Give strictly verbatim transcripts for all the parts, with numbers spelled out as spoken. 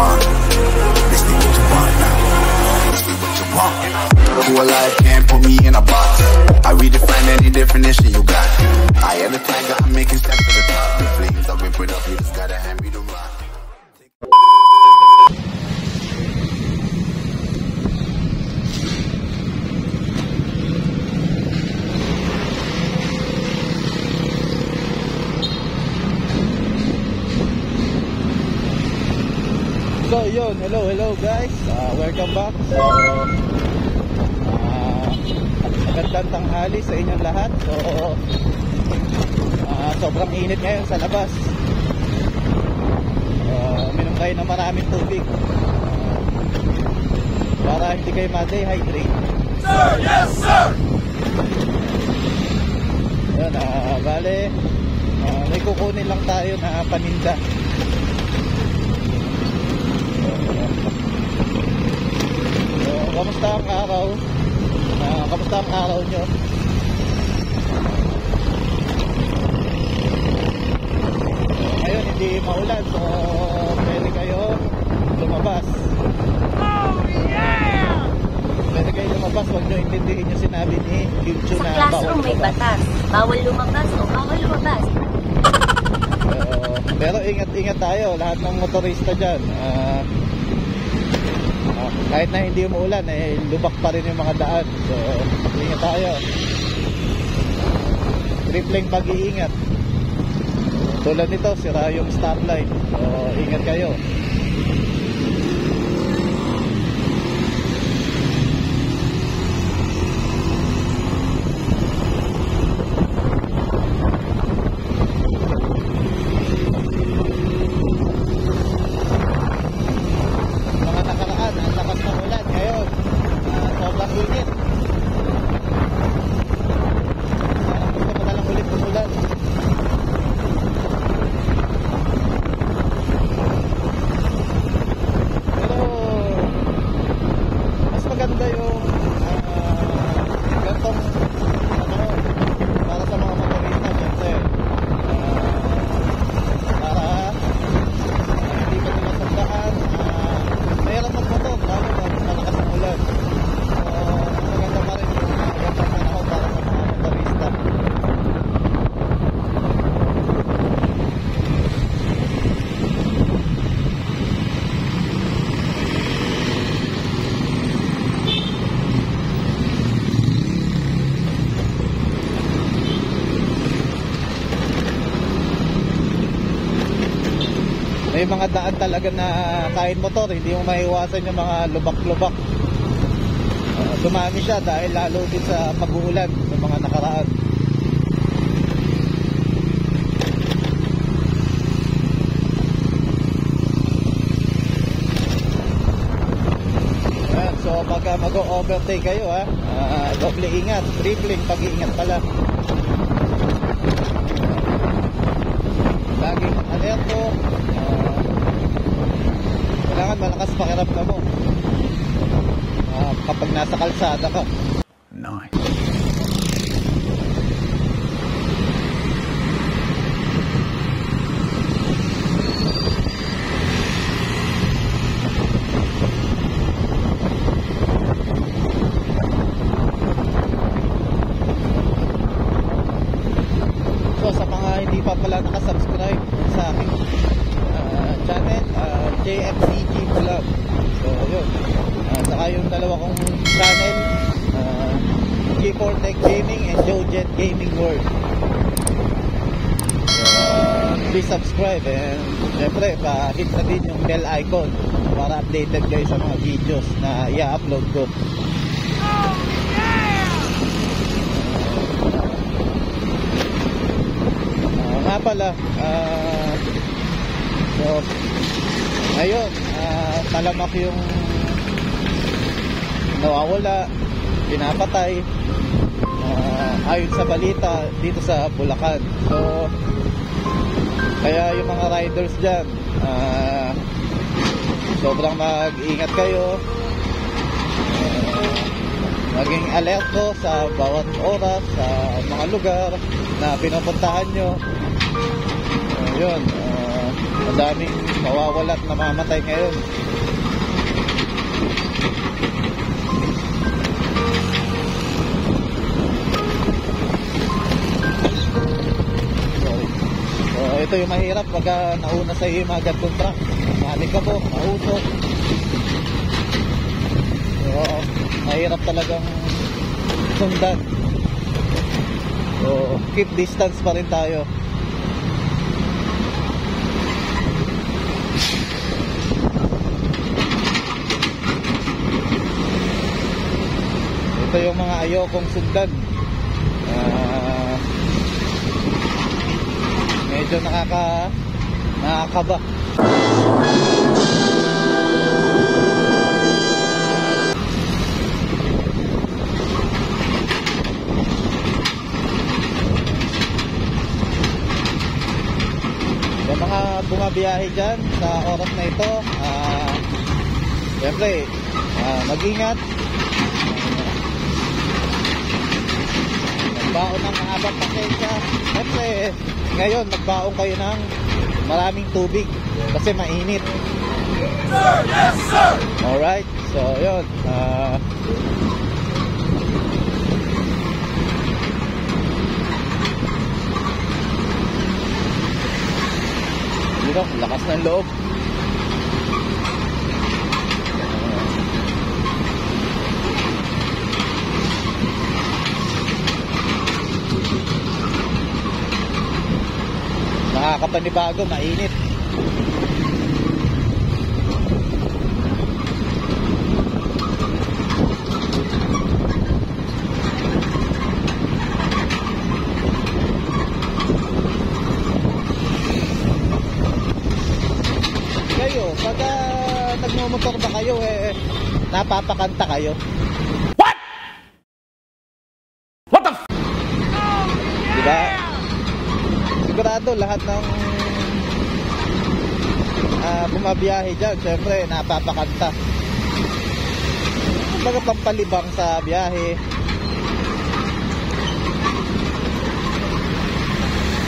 want. This be what you want now. This be what you want. Who alive can't put me in a box. I redefine any definition you got. I am the tiger, I'm making steps to the top. The flames are ripping up, you just gotta hand me the rock. So yun, hello, hello guys, uh, welcome back. So uh, magandang tanghali sa inyong lahat. So uh, sobrang init ngayon sa labas. uh, Uminom kayo ng maraming tubig uh, para hindi kayo ma-dehydrate. Sir, yes sir! Yun, uh, bale, uh, may kukunin lang tayo na paninda. Kamusta ang araw? Uh, kamusta ang araw nyo? Uh, ngayon hindi maulan, so pwede kayo lumabas. Oh yeah! Pwede kayo lumabas, huwag nyo intindihin yung sinabi ni YouTube na bawal lumabas. Sa classroom may batas, bawal lumabas o bawal lumabas. Uh, pero ingat-ingat tayo, lahat ng motorista dyan. Uh, Kahit na hindi umuulan, eh, lubak pa rin yung mga daan. So, ingat tayo. Tripling pag-iingat. Tulad nito, sira yung stoplight. So, ingat kayo. May mga daan talaga na kahit motor, hindi mo maiwasan yung mga lubak-lubak. Uh, dumami siya dahil lalo din sa pag-uulan ng mga nakaraan. Ayan, so pagka mag-overtake kayo, ha, uh, doble ingat, tripling pag-iingat pala. Laging alerto. Malakas pakiramdam mo uh, kapag nasa kalsada ka. Nice. So sa mga hindi pa pala nakasubscribe sa aking uh, channel, uh, J F D G. So yun, uh, saka yung dalawa kong channel, uh, J four Tech Gaming and Joejed Gaming World. uh, Please subscribe and syempre pa-hit na din yung bell icon para updated kayo sa mga videos na i-upload ko. Oh yeah! uh, Nga pala, uh, so ayun, uh, talamak yung nawawala, pinapatay, uh, ayon sa balita dito sa Bulacan. So kaya yung mga riders dyan, uh, sobrang mag-ingat kayo, uh, maging alerto sa bawat oras, sa mga lugar na pinupuntahan nyo. Ayun, uh, madaming mawawala at namamatay ngayon. So, ito yung mahirap pagka nauna sa iyo agad yung truck. Malik ka po, mausok. So, mahirap talagang sundan. So, keep distance pa rin tayo. Ito yung mga ayokong sundan. Uh, medyo nakaka nakakaba. Sa mga bumabiyahe dyan sa oras na ito, uh, siyempre, uh, mag-ingat. Baon ng mahabang pasensya. Siyempre, ngayon magbaon kayo ng maraming tubig kasi mainit. Sir, yes sir! Alright, so yun. Uh, you know, lakas ng loob. Nakakapanibago, mainit. Kayo, pag uh, nagmumotor ba kayo, eh, napapakanta kayo? What? What the f***? Oh, yeah! Diba? Sigurado lahat ng uh, bumabiyahe dyan, syempre napapakanta. Mga pampalibang sa biyahe.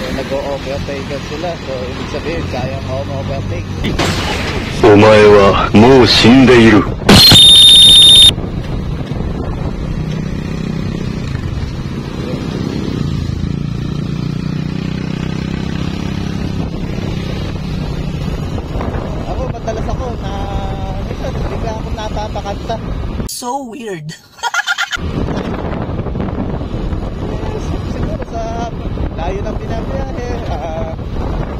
So, nag-o-overtake sila. So, ibig sabihin, kaya mo overtake. Omae wa mou shindeiru. So weird. Siguro sa layo ng binabiyahe, uh,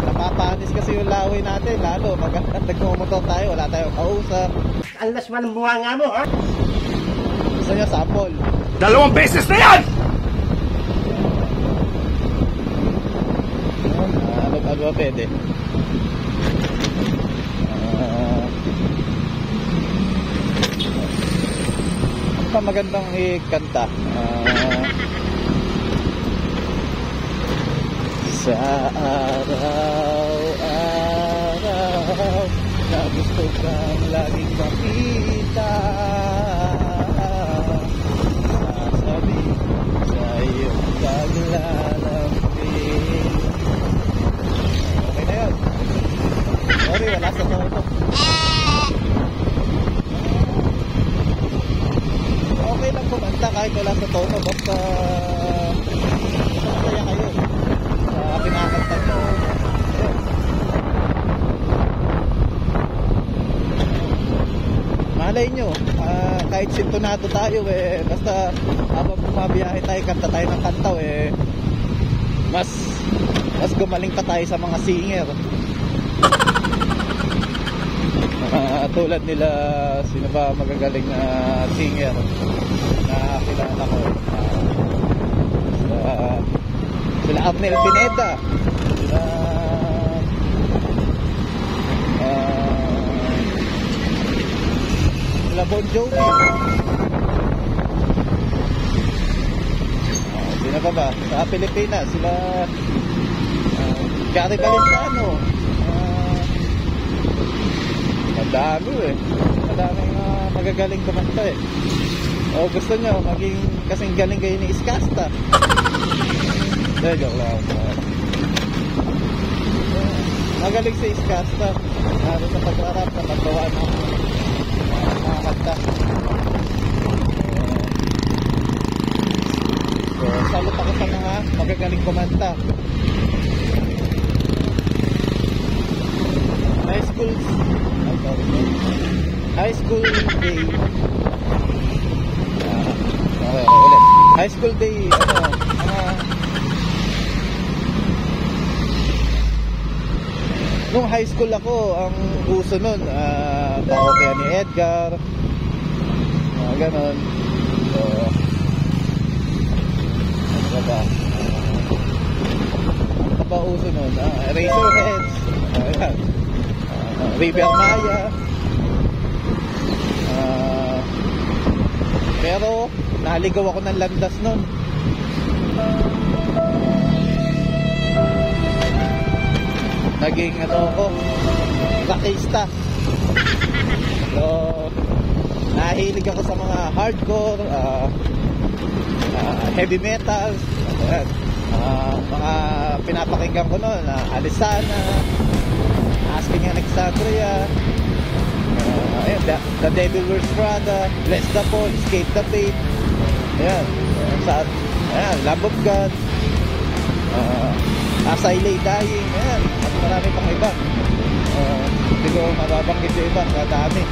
napapanis kasi yung laway natin, lalo pag nagmumotor tayo, wala tayong kausap. Unless walang buha nga mo, ha? Gusto nyo sample? Dalawang beses na yan! Uh, Mag-agwa pwede. Magandang ikanta uh, sa araw-araw na gusto kang laging makita, sasabihin sa iyong paglalambing. Okay na yun. Sorry, wala sa toto. Okay lang kumanta kahit wala sa tono, basta masaya kayo sa kinakanta nyo. Malay nyo, uh, kahit sintonado tayo eh, basta habang bumabiyahe tayo, kanta tayo ng kanta eh, mas mas gumaling pa tayo sa mga singer. Uh, tulad nila, sino ba magagaling na singer na kilala ko, uh, sila, sila Arnel Pineda, sila uh, sila Bon Jovi, uh, sino ba ba sa Pilipinas, sila uh, Gary Valenciano. Madami eh. Madaming uh, magagaling kumanta eh. O gusto nyo, maging kasing galing kayo ni Iskasta. There, joke lang. Magaling si Iskasta. naroon na pag-arap na paggawa ng mga kanta. So, salut ako sa mga magagaling kumanta. High school, high school day. Uh, okay, ulit. High school day, ano, mga nung high school ako, ang uso nun, uh, karaoke ni Edgar, uh, ganon. So, ano ba ba? Ano ba uso nun? Uh, Razorheads, uh, uh, Rivermaya, uh, pero naligaw ako ng landas nun. Naging ano ko, rockista. So, nahilig ako sa mga hardcore, uh, uh, heavy metals, uh, mga pinapakinggan ko noon, uh, Alisana, Asking Alexandria, uh, ayun, the, the Devil Wears Prada, Bless the Paul, Escape the Fate, ayan, sa, ayan, Lamb of God, uh, As I Lay Dying, ayan, at marami pang iba. Uh, hindi ko mababanggit yung iba, kadami.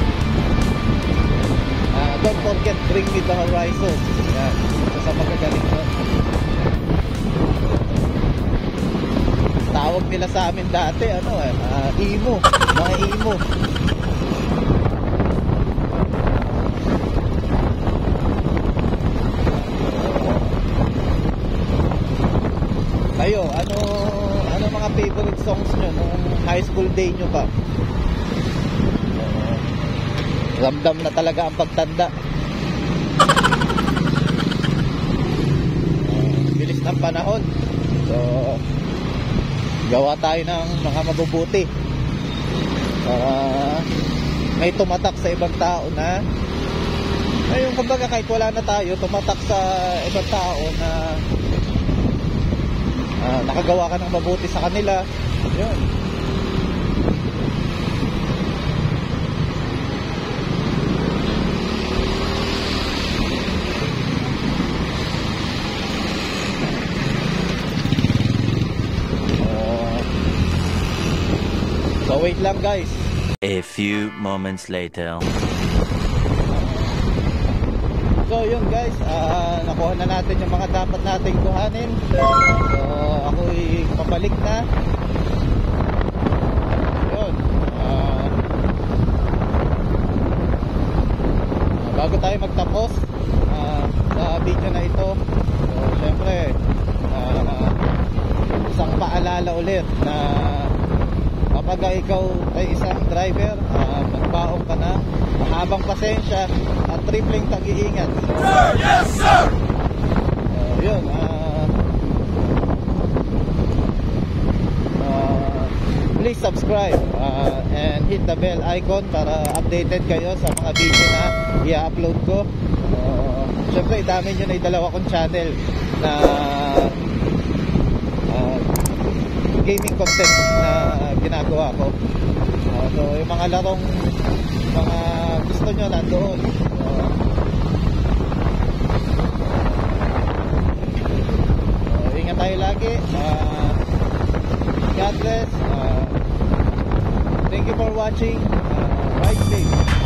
Uh, don't forget, Bring Me the Horizon. Ayan, ito sa magagaling ko. Tawag nila sa amin dati, ano eh, uh, emo, mga emo. Ayo, ano ano mga favorite songs nyo nung high school day nyo pa? Uh, ramdam na talaga ang pagtanda. Uh, bilis ng panahon. So, gawa tayo ng mga mabubuti. Para uh, may tumatak sa ibang tao na ayun, kumbaga kahit wala na tayo, tumatak sa ibang tao na Uh, nakagawa ka ng mabuti sa kanila. Yun. Uh, so wait lang guys. A few moments later. So yun guys, uh, nakuha na natin yung mga dapat nating kuhanin. So ako'y papalik na. Yun. Uh, bago tayo magtapos uh, sa video na ito, so syempre, uh, isang paalala ulit na kapag ikaw ay isang driver, uh, magbaong ka na, mahabang pasensya at tripling tag-iingat. Sir! Yes, sir! Uh, yun, uh, uh, please subscribe uh, and hit the bell icon para updated kayo sa mga video na i-upload ko. Uh, Siyempre, dami nyo na yung dalawa kong channel na uh, gaming content na ginagawa ko. Uh, so, yung mga larong mga gusto nyo nandoon. Uh, uh, ingat tayo lagi. Uh, God bless. Uh, thank you for watching. Uh, right, safe.